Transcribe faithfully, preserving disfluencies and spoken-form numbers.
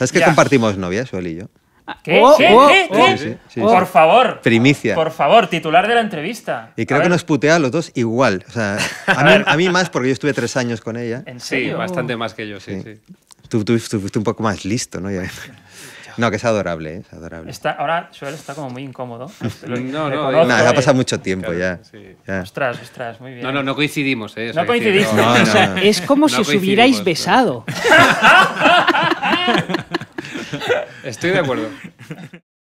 ¿Sabes que ya. compartimos novia, Xoel y yo? ¿Qué? Oh, ¿Qué? Oh, ¿Qué? Oh, ¿Qué? Sí, sí, sí, por sí. favor. Primicia. Por favor, titular de la entrevista. Y creo que nos putea a los dos igual. O sea, a, mí, a mí más, porque yo estuve tres años con ella. ¿En serio? Sí, bastante más que yo, sí. sí. sí. Tú, tú, tú fuiste un poco más listo, ¿no? No, que es adorable, ¿eh? Es adorable. Está, ahora Xoel está como muy incómodo. Lo, no, no, no, no, ha pasado mucho tiempo claro, ya. Sí. ya. Ostras, ostras, muy bien. No, no, no coincidimos, ¿eh? O sea, no coincidimos. No, no, no. Es como no si os hubierais besado. Estoy de acuerdo.